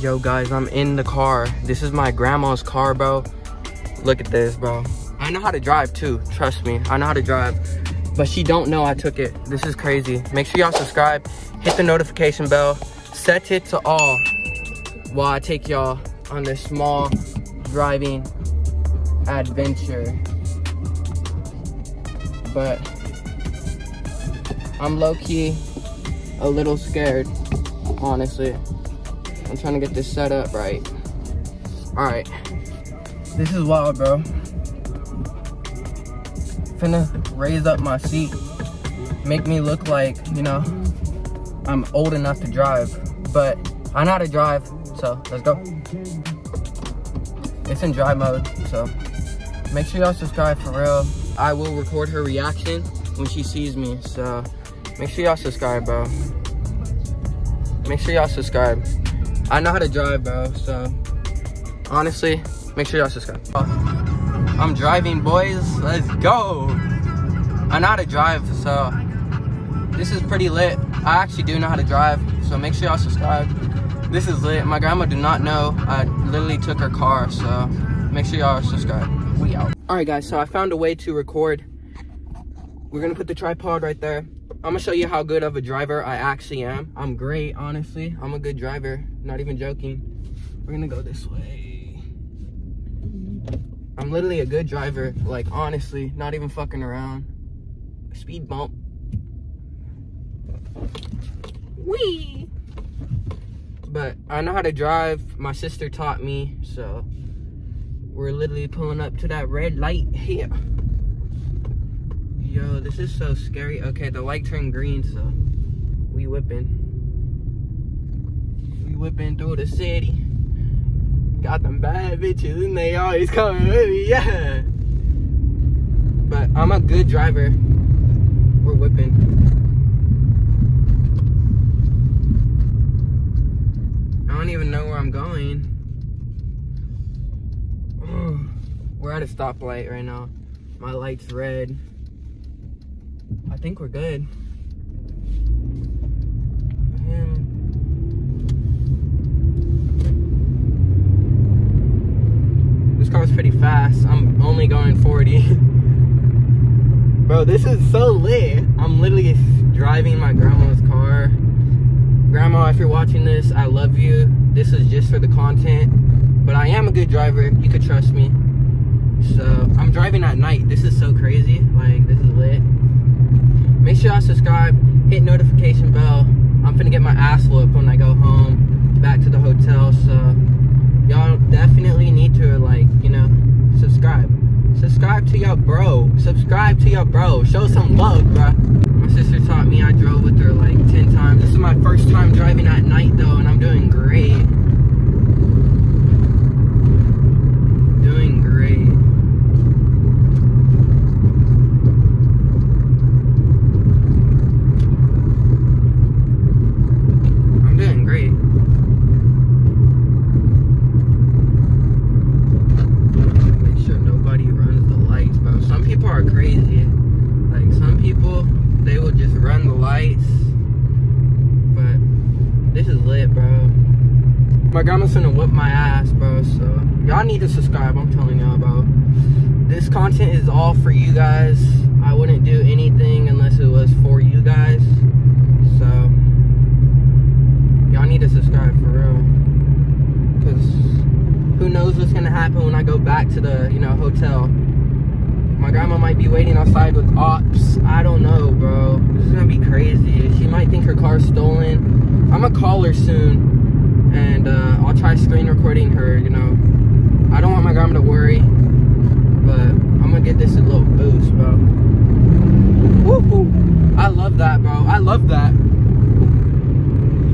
Yo guys, I'm in the car. This is my grandma's car, bro. Look at this, bro. I know how to drive too, trust me. I know how to drive, but she don't know I took it. This is crazy. Make sure y'all subscribe, hit the notification bell, set it to all while I take y'all on this small driving adventure. But I'm low-key a little scared, honestly. I'm trying to get this set up right. All right, this is wild, bro. Finna raise up my seat, make me look like, you know, I'm old enough to drive, but I know how to drive, so let's go. It's in drive mode, so make sure y'all subscribe for real. I will record her reaction when she sees me, so make sure y'all subscribe, bro. Make sure y'all subscribe. I know how to drive, bro, so honestly, make sure y'all subscribe. I'm driving, boys, let's go. I know how to drive, so this is pretty lit. I actually do know how to drive, so make sure y'all subscribe. This is lit. My grandma do not know I literally took her car, so make sure y'all subscribe. We out. All right guys, so I found a way to record. We're gonna put the tripod right there. I'm gonna show you how good of a driver I actually am. I'm great, honestly. I'm a good driver, not even joking. We're gonna go this way. I'm literally a good driver, like honestly, not even fucking around. Speed bump. Whee! But I know how to drive. My sister taught me, so we're literally pulling up to that red light here. Yo, this is so scary. Okay, the light turned green, so we whipping. We whipping through the city. Got them bad bitches and they always coming with me, yeah. But I'm a good driver. We're whipping. I don't even know where I'm going. Oh, we're at a stoplight right now. My light's red. I think we're good. Man. This car's pretty fast. I'm only going 40. Bro, this is so lit. I'm literally driving my grandma's car. Grandma, if you're watching this, I love you. This is just for the content, but I am a good driver. You could trust me. So I'm driving at night. This is so crazy. Like, this is lit. Make sure y'all subscribe, hit notification bell. I'm finna get my ass whooped when I go home back to the hotel. So y'all definitely need to, like, you know, subscribe. Subscribe to your bro. Subscribe to your bro. Show some love, bruh. My sister taught me. I drove with her like 10 times. This is my first time driving at night though, and I'm doing great. Doing great. I'm doing great. Make sure nobody runs the lights, bro. Some people are crazy. Like, some people, they will just run the lights, but this is lit, bro. My grandma's gonna whip my ass, bro, so y'all need to subscribe. I'm telling y'all, bro. This content is all for you guys. I wouldn't do anything unless it was for you guys, so y'all need to subscribe for real, because who knows what's gonna happen when I go back to the, you know, hotel. My grandma might be waiting outside with ops. I don't know, bro. This is gonna be crazy. She might think her car's stolen. I'm gonna call her soon, and I'll try screen recording her, you know. I don't want my grandma to worry, but I'm gonna get this a little boost, bro. Woohoo! I love that, bro. I love that.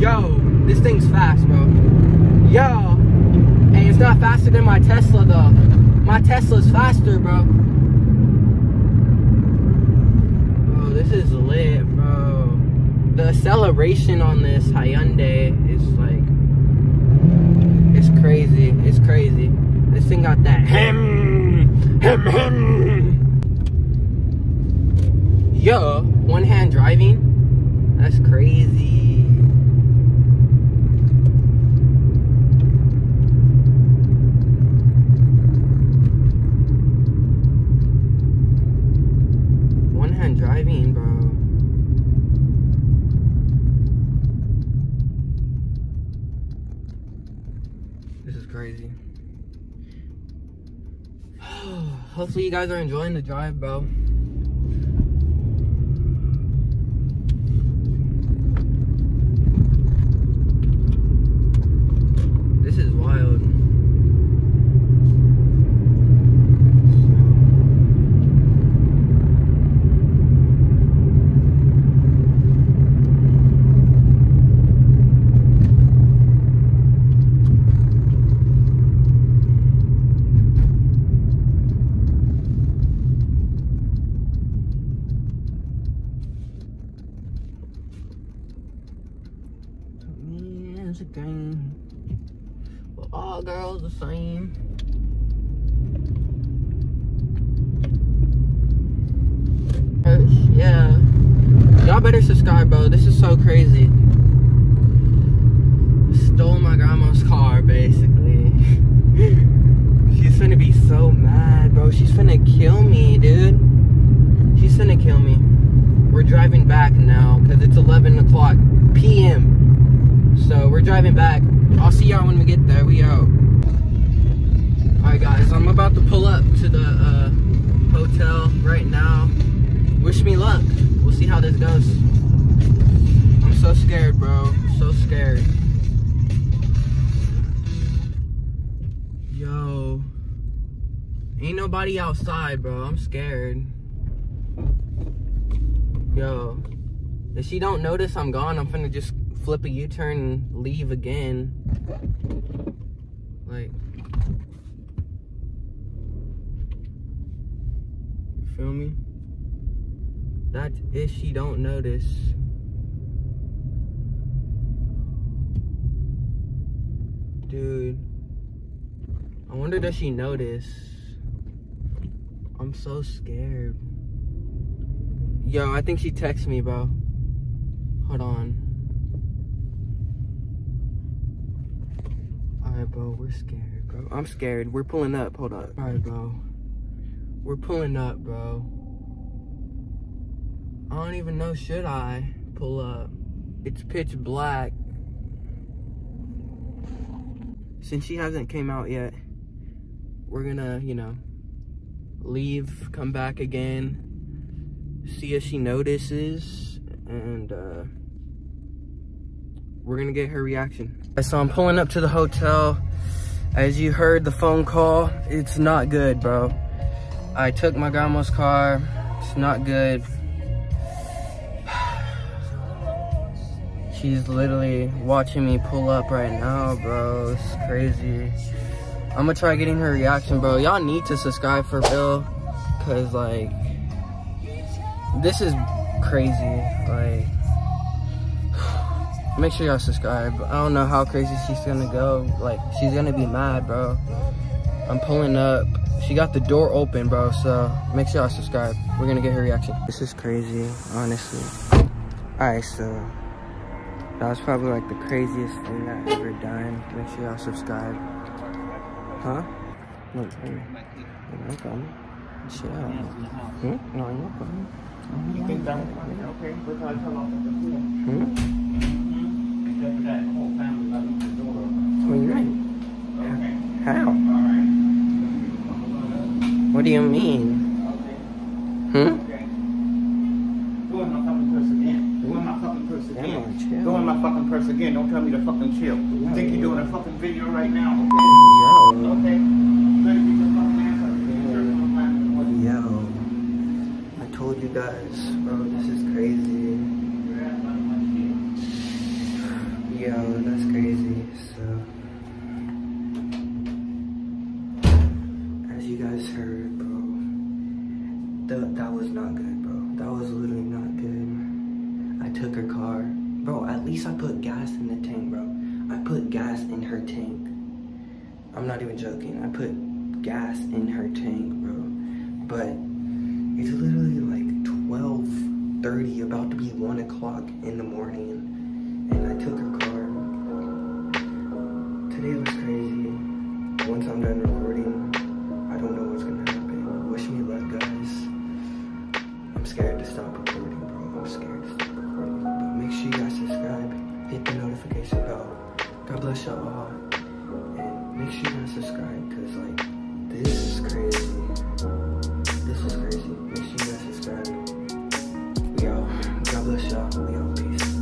Yo, this thing's fast, bro. Yo! Hey, it's not faster than my Tesla, though. My Tesla's faster, bro. This is lit, bro. The acceleration on this Hyundai is like, it's crazy. It's crazy. This thing got that hem. Yo, one hand driving? That's crazy. driving, bro. This is crazy. Hopefully you guys are enjoying the drive, bro. This is wild. All girls the same. Yeah. Y'all better subscribe, bro. This is so crazy. Stole my grandma's car, basically. She's finna be so mad, bro. She's finna kill me, dude. She's finna kill me. We're driving back now, because it's 11 o'clock p.m. So, we're driving back. I'll see y'all when we get there. We out. Alright, guys, I'm about to pull up to the hotel right now. Wish me luck. We'll see how this goes. I'm so scared, bro. So scared. Yo. Ain't nobody outside, bro. I'm scared. Yo. If she don't notice I'm gone, I'm finna just flip a U-turn and leave again. Like, you feel me? That's if she don't notice. Dude, I wonder does she notice? I'm so scared. Yo, I think she texted me, bro. Hold on. Alright, bro, we're scared, bro. I'm scared. We're pulling up. Hold up. Alright, bro. We're pulling up, bro. I don't even know, should I pull up? It's pitch black. Since she hasn't came out yet, we're gonna, you know, leave, come back again, see if she notices, and, we're gonna get her reaction. So I'm pulling up to the hotel. As you heard the phone call, it's not good, bro. I took my grandma's car. It's not good. She's literally watching me pull up right now, bro. It's crazy. I'm gonna try getting her reaction, bro. Y'all need to subscribe for Bill, cause like, this is crazy, like. Make sure y'all subscribe. I don't know how crazy she's gonna go. Like, she's gonna be mad, bro. I'm pulling up. She got the door open, bro, so make sure y'all subscribe. We're gonna get her reaction. This is crazy, honestly. All right, so that was probably like the craziest thing I've ever done. Make sure y'all subscribe. Huh? No, I'm coming. Chill. Hmm? No, you're coming. You think that was coming? Okay, we're gonna turn off the computer. Hmm? How? What do you mean? Go in my fucking purse again. Go in my fucking purse again. Go in my fucking purse again. Don't tell me to fucking chill. You think you're doing a fucking video right now? Yo. Okay. Yo. I told you guys, bro, this is crazy. Yo, that's crazy, so as you guys heard, bro, that was not good, bro. That was literally not good. I took her car. Bro, at least I put gas in the tank, bro. I put gas in her tank. I'm not even joking. I put gas in her tank, bro. But it's literally like 12:30, about to be 1 o'clock in the morning. And I took her car. Today was crazy. Once I'm done recording, I don't know what's gonna happen. Wish me luck, guys. I'm scared to stop. y'all on, and make sure you guys subscribe, cause like this is crazy, make sure you guys subscribe. We out, God bless y'all, we out, peace.